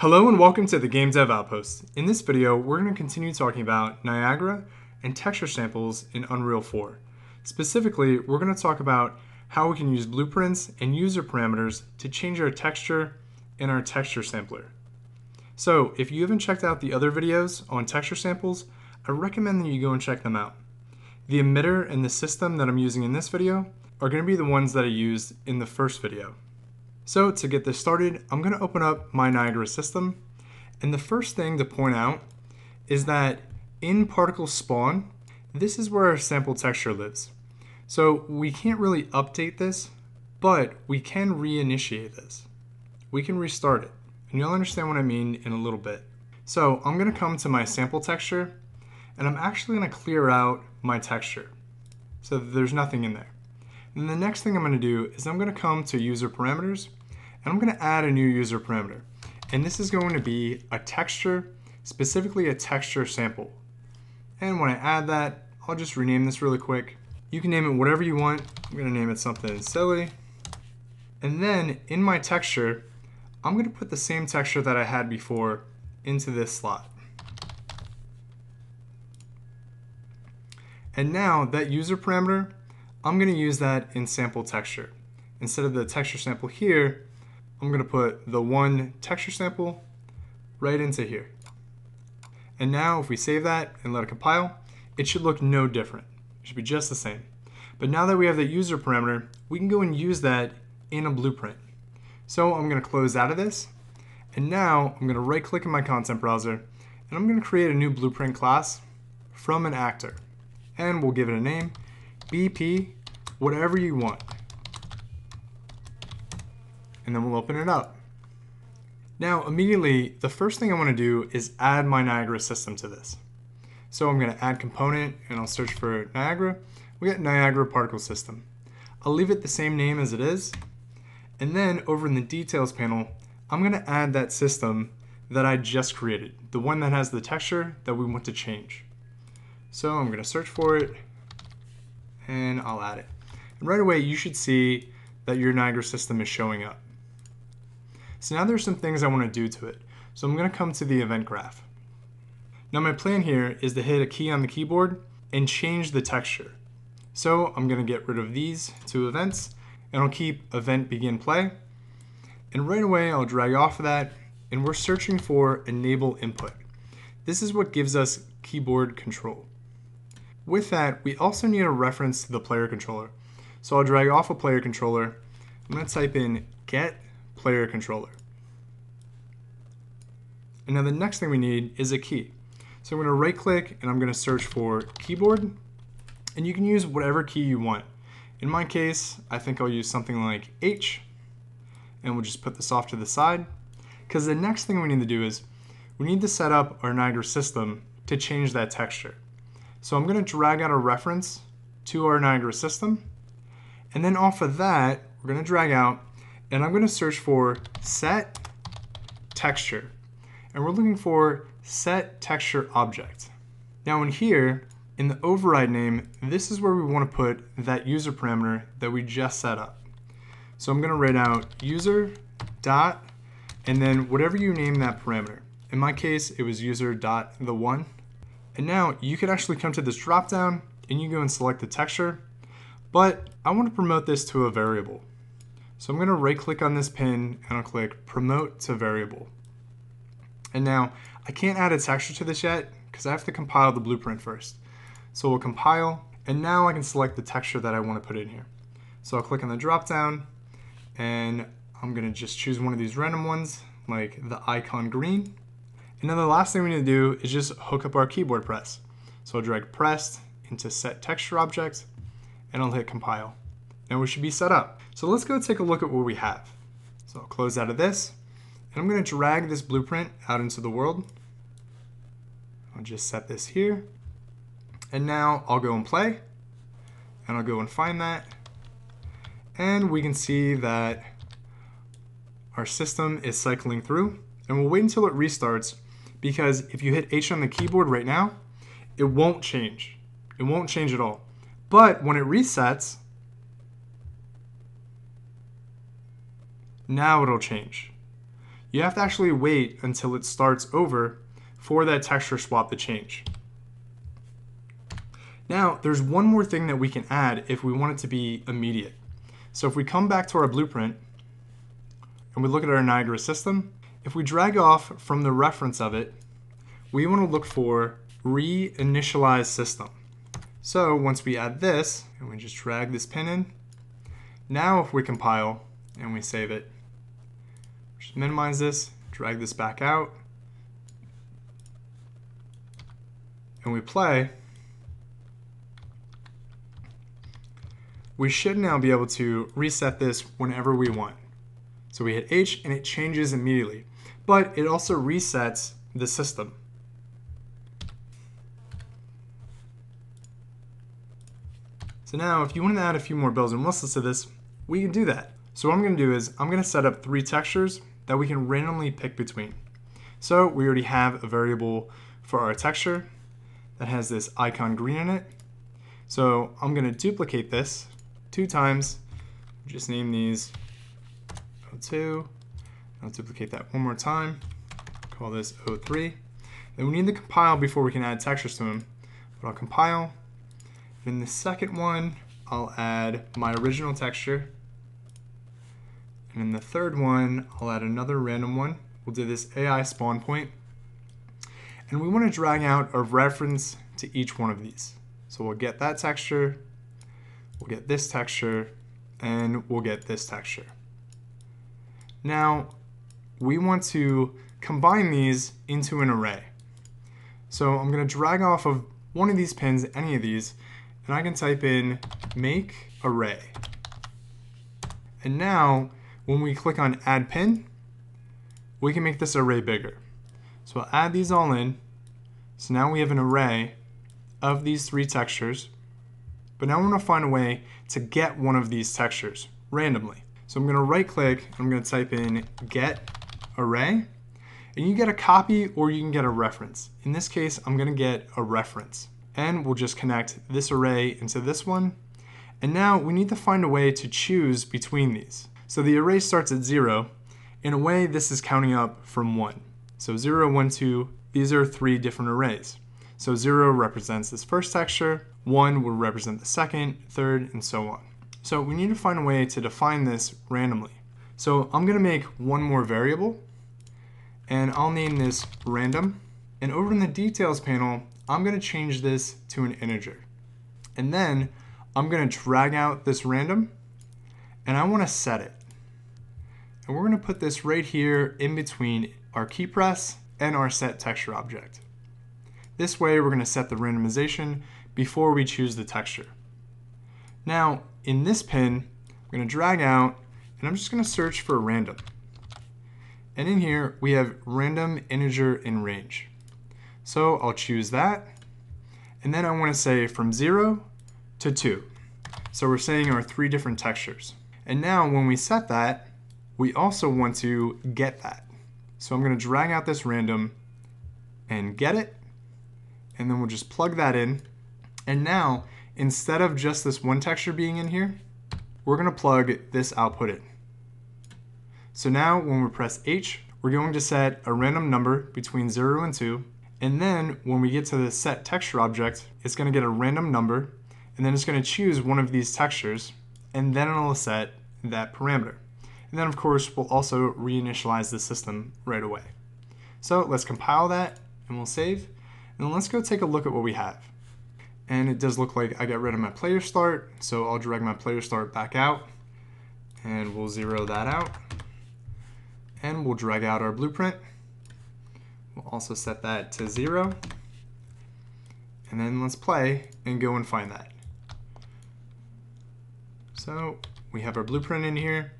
Hello and welcome to the Game Dev Outpost. In this video, we're going to continue talking about Niagara and texture samples in Unreal 4. Specifically, we're going to talk about how we can use blueprints and user parameters to change our texture and our texture sampler. So if you haven't checked out the other videos on texture samples, I recommend that you go and check them out. The emitter and the system that I'm using in this video are going to be the ones that I used in the first video. So to get this started, I'm going to open up my Niagara system. And the first thing to point out is that in particle spawn, this is where our sample texture lives. So we can't really update this, but we can reinitiate this. We can restart it. And you'll understand what I mean in a little bit. So I'm going to come to my sample texture, and I'm actually going to clear out my texture so that there's nothing in there. And the next thing I'm going to do is I'm going to come to user parameters, and I'm going to add a new user parameter. And this is going to be a texture, specifically a texture sample. And when I add that, I'll just rename this really quick. You can name it whatever you want. I'm going to name it something silly. And then in my texture, I'm going to put the same texture that I had before into this slot. And now that user parameter, I'm going to use that in sample texture. Instead of the texture sample here, I'm going to put the one texture sample right into here. And now if we save that and let it compile, it should look no different. It should be just the same. But now that we have the user parameter, we can go and use that in a blueprint. So I'm going to close out of this. And now I'm going to right click in my content browser, and I'm going to create a new blueprint class from an actor. And we'll give it a name. BP, whatever you want. And then we'll open it up. Now immediately, the first thing I want to do is add my Niagara system to this. So I'm going to add component, and I'll search for Niagara. We got Niagara particle system. I'll leave it the same name as it is. And then over in the details panel, I'm going to add that system that I just created, the one that has the texture that we want to change. So I'm going to search for it, and I'll add it. And right away, you should see that your Niagara system is showing up. So now there's some things I want to do to it. So I'm going to come to the event graph. Now my plan here is to hit a key on the keyboard and change the texture. So I'm going to get rid of these two events, and I'll keep event begin play. And right away, I'll drag off of that, and we're searching for enable input. This is what gives us keyboard control. With that, we also need a reference to the player controller. So I'll drag off a player controller. I'm going to type in get player controller. And now the next thing we need is a key. So I'm going to right click, and I'm going to search for keyboard. And you can use whatever key you want. In my case, I think I'll use something like H. And we'll just put this off to the side. Because the next thing we need to do is we need to set up our Niagara system to change that texture. So I'm going to drag out a reference to our Niagara system. And then off of that, we're going to drag out, and I'm going to search for set texture. And we're looking for set texture object. Now in here, in the override name, this is where we want to put that user parameter that we just set up. So I'm going to write out user dot, and then whatever you name that parameter. In my case, it was user dot the one. And now you could actually come to this drop down and you go and select the texture, but I want to promote this to a variable. So I'm going to right click on this pin, and I'll click promote to variable. And now I can't add a texture to this yet because I have to compile the blueprint first. So we'll compile, and now I can select the texture that I want to put in here. So I'll click on the drop down, and I'm going to just choose one of these random ones like the icon green. And then the last thing we need to do is just hook up our keyboard press. So I'll drag pressed into set texture object, and I'll hit compile. Now we should be set up. So let's go take a look at what we have. So I'll close out of this, and I'm going to drag this blueprint out into the world. I'll just set this here. And now I'll go and play, and I'll go and find that. And we can see that our system is cycling through, and we'll wait until it restarts. Because if you hit H on the keyboard right now, it won't change. It won't change at all. But when it resets, now it'll change. you have to actually wait until it starts over for that texture swap to change. Now, there's one more thing that we can add if we want it to be immediate. So if we come back to our blueprint and we look at our Niagara system, if we drag off from the reference of it, we want to look for reinitialize system. So once we add this and we just drag this pin in, now if we compile and we save it, just minimize this, drag this back out, and we play, we should now be able to reset this whenever we want. So we hit H and it changes immediately, but it also resets the system. So now if you want to add a few more bells and whistles to this, we can do that. So what I'm going to do is I'm going to set up 3 textures that we can randomly pick between. So we already have a variable for our texture that has this icon green in it. So I'm going to duplicate this 2 times. Just name these O2. I'll duplicate that one more time. Call this O3. Then we need to compile before we can add textures to them. But I'll compile. In the second one, I'll add my original texture. And in the third one, I'll add another random one. We'll do this AI spawn point. And we want to drag out a reference to each one of these. So we'll get that texture, we'll get this texture, and we'll get this texture. Now, we want to combine these into an array. So I'm going to drag off of one of these pins, any of these, and I can type in make array. And now when we click on add pin, we can make this array bigger. So I'll add these all in. So now we have an array of these 3 textures, but now I want to find a way to get one of these textures randomly. So I'm going to right click, I'm going to type in get array, and you get a copy or you can get a reference. In this case, I'm going to get a reference. And we'll just connect this array into this one. And now we need to find a way to choose between these. So the array starts at 0. In a way, this is counting up from 1. So 0, 1, 2, these are 3 different arrays. So 0 represents this first texture, 1 will represent the second, third, and so on. So we need to find a way to define this randomly. So I'm going to make one more variable, and I'll name this random. And over in the details panel, I'm going to change this to an integer. And then I'm going to drag out this random and I want to set it. And we're going to put this right here in between our key press and our set texture object. This way we're going to set the randomization before we choose the texture. Now in this pin, I'm going to drag out and I'm just going to search for random. And in here we have random integer in range. So I'll choose that. And then I want to say from 0 to 2. So we're saying our 3 different textures. And now when we set that, we also want to get that. So I'm going to drag out this random and get it. And then we'll just plug that in. And now instead of just this one texture being in here, we're going to plug this output in. So now when we press H, we're going to set a random number between 0 and 2. And then when we get to the set texture object, it's going to get a random number and then it's going to choose one of these textures and then it'll set that parameter. And then of course, we'll also reinitialize the system right away. So let's compile that and we'll save. And then let's go take a look at what we have. And it does look like I got rid of my player start. So I'll drag my player start back out and we'll zero that out. And we'll drag out our blueprint. We'll also set that to 0. And then let's play and go and find that. So we have our blueprint in here.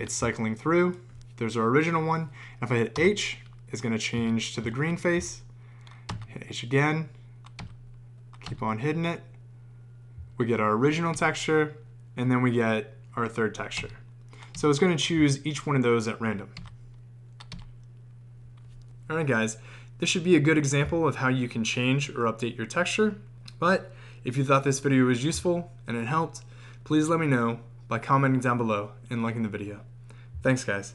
It's cycling through. There's our original one. If I hit H, it's going to change to the green face. Hit H again. Keep on hitting it. We get our original texture. And then we get our 3rd texture. So it's going to choose each one of those at random. All right guys, this should be a good example of how you can change or update your texture, but if you thought this video was useful and it helped, please let me know by commenting down below and liking the video. Thanks guys.